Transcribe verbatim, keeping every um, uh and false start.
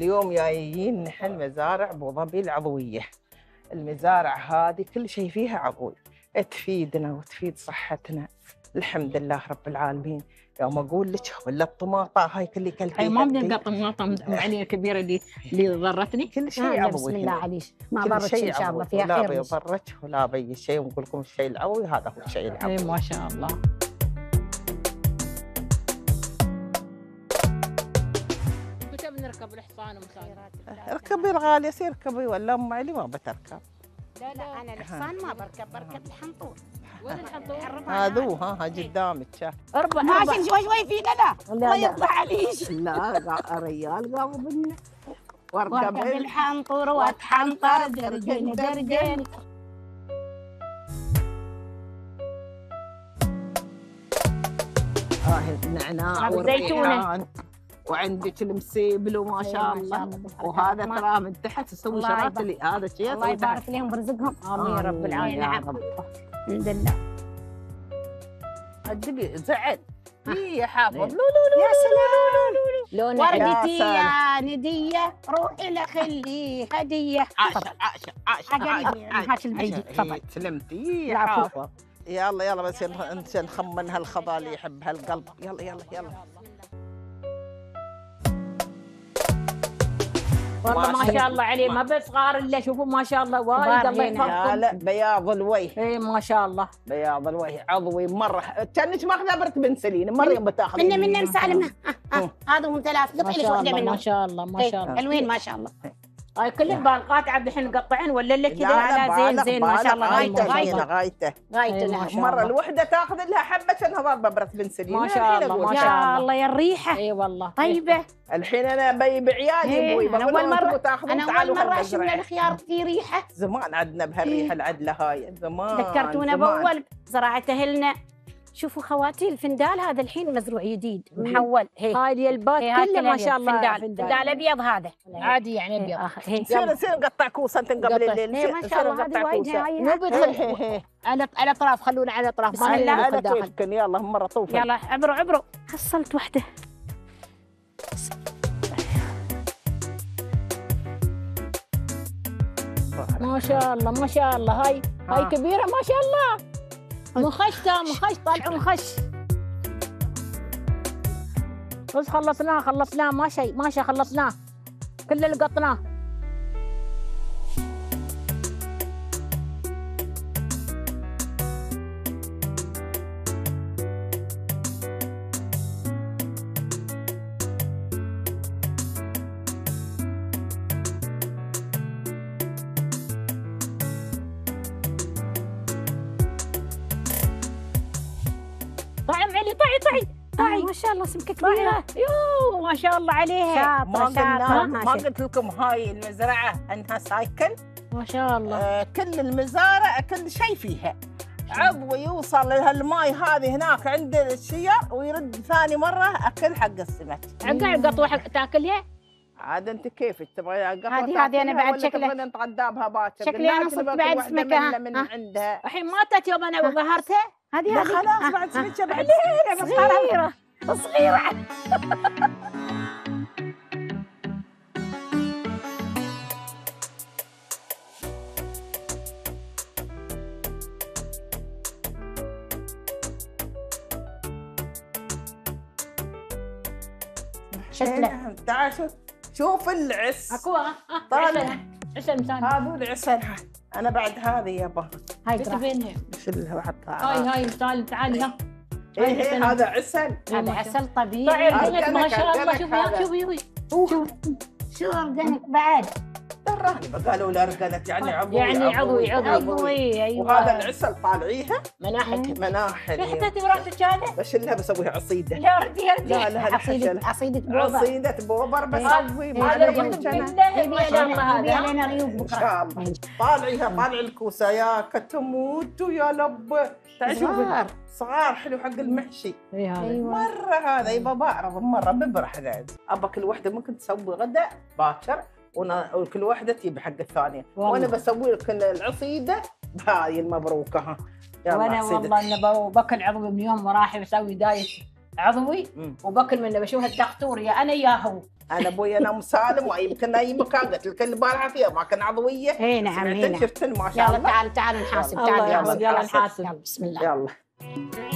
اليوم جايين نحن مزارع أبوظبي العضوية. المزارع هذه كل شيء فيها عضوي، تفيدنا وتفيد صحتنا، الحمد لله رب العالمين. يوم اقول لك ولا الطماطه هاي كلي كلتي، هاي ما بدنا طماطه عليها كبيره اللي اللي ضرتني. كل شيء عضوي، بسم الله عليك، ما ضرتك ان شاء الله، فيها خير، لا بضرك ولا بي شيء. ونقول لكم الشيء العضوي هذا هو الشيء العضوي. اي ما شاء الله. متى بنركب الحصان ومسايرات؟ اركبي الغاليه، سير ركبي، ولا ام علي ما بتركب. لا لا انا الحصان ما بركب، بركب الحنطور. وين الحنطور؟ هذو ها قدامك. اربع ماشي شوي شوي فينا. لا الله يفضح عليك. لا ريال قابض منا. واركب الحنطور واتحنطر درجين درجين. اه النعناع والريحان وعندك المسيبل وما شاء الله، وهذا ترى من تحت تسوي شغلات اللي هذا شيء. الله يبارك لهم برزقهم، امين يا رب العالمين. الحمد لله. صدقي زعل يا حافظ. لولو لولو يا سلام، وردتي يا نديه روحي لخلي هديه. عاشر عاشر عاشر هاش البيجي تفضل. سلمتي يا حافظ. يلا يلا بس انت نخمن هالخضار اللي يحبها القلب. يلا يلا يلا والله ما شاء الله عليه، ما بس صغار الا شوفوا ما شاء الله وايد. الله يحفظكم. لا بياض الوجه. اي ما شاء الله بياض الوجه، عضوي مره. كانك ماخذه برت بنت سليم، مريم بتاخذ منا منا مسالمه. هذا هم ثلاث، قطعي لك واحده منهم. ما شاء الله ما شاء الله حلوين ما شاء الله. هاي كل البالقات عاد الحين قطعن ولا الا كذا على زين زين ما شاء الله. غايته غايته غايته غايته مره الوحده تاخذ لها حبه كانها ضربه برت بنت سليم. ما شاء الله ما شاء الله يا الريحه. اي والله طيبه. الحين انا ابي بعيالي ابوي. انا اول مره انا اول مره اشم الخيار في ريحه. زمان عندنا بهالريحه العدله هاي، زمان ذكرتونا باول زراعه اهلنا. شوفوا خواتي الفندال هذا الحين مزروع جديد محول. هاي اليلبات كله ما شاء الله فندال. فندال ابيض هذا عادي يعني ابيض. يلا سير نقطع كوسه انت قبل الليل. هي ما شاء الله هذه وايد هاي على على اطراف. خلونا على اطراف ما نلعب داخل. يلا مره طوفي. يلا عبروا عبروا. حصلت وحده. ما شاء الله ما شاء الله هاي هاي كبيره ما شاء الله. مخش مخش طالعوا مخش. بس خلصناه خلصناه ما شيء ما شيء خلصناه كله لقطناه. طعم علي طعي طعي طعي. ما شاء الله سمكه كبيره. يوه ما شاء الله عليها. ما قلنا ما قلت لكم هاي المزرعه انها سايكل ما شاء الله. آه كل المزارع كل شيء فيها عضوي. يوصل لهالماي هذه هناك عند الشيار ويرد ثاني مره اكل حق السمك. عقع قطوه تاكلها عاد انت كيفك تبغي. هذه هذه انا بعد شكلها نتغدى بها باكر. شكلها انا صرت بعد سمكه من عندها الحين ماتت يوم انا وظهرتها. هذه هذه خلاص بعد سمكه بعد صغيره صغيره. شكله تعال شوف العس اكو طالع عسل مثاني. هذو العسل انا بعد هذه يابا. هاي تبينها شلها وحطها. هاي هاي تعالي تعالي ها. اي هذا عسل هذا عسل طبيعي. ما شاء الله شوفي شوفي شوفي شو اورجانيك بعد. ترى قالوا لي اورجانيك يعني عضوي يعني عضوي عضوي. ايوه وهذا العسل طالعيها مناحل مناحل. ريحتها براسك هذا بشلها بسويها عصيده. يا ردي يا ردي. لا لا عصيده عصيده بوبر عصيده بوبر بسوي ما علينا غيوب بكره. طالعيها طالع الكوسه يا كتموت ويا لب. صغار صغار حلو حق المحشي. ايوه مره هذا يبا بعرض مره ببرح ذاك. ابا كل وحده ممكن تسوي غدا باكر وكل واحده تجيب حق الثانيه. وانا بسوي لك العصيده هاي المبروكه. ها وانا والله انا باكل عضوي من يوم وراح بسوي دايت عظمي وباكل منه، بشوف الدكتور يا انا يا هو. انا ابوي انا ام سالم ويمكن اي مكان قلت لك البارحه فيها اماكن عضويه. اي نعم، هنا شفتن ما شاء الله. يلا تعال تعال نحاسب، تعال يلا نحاسب، بسم الله يلا.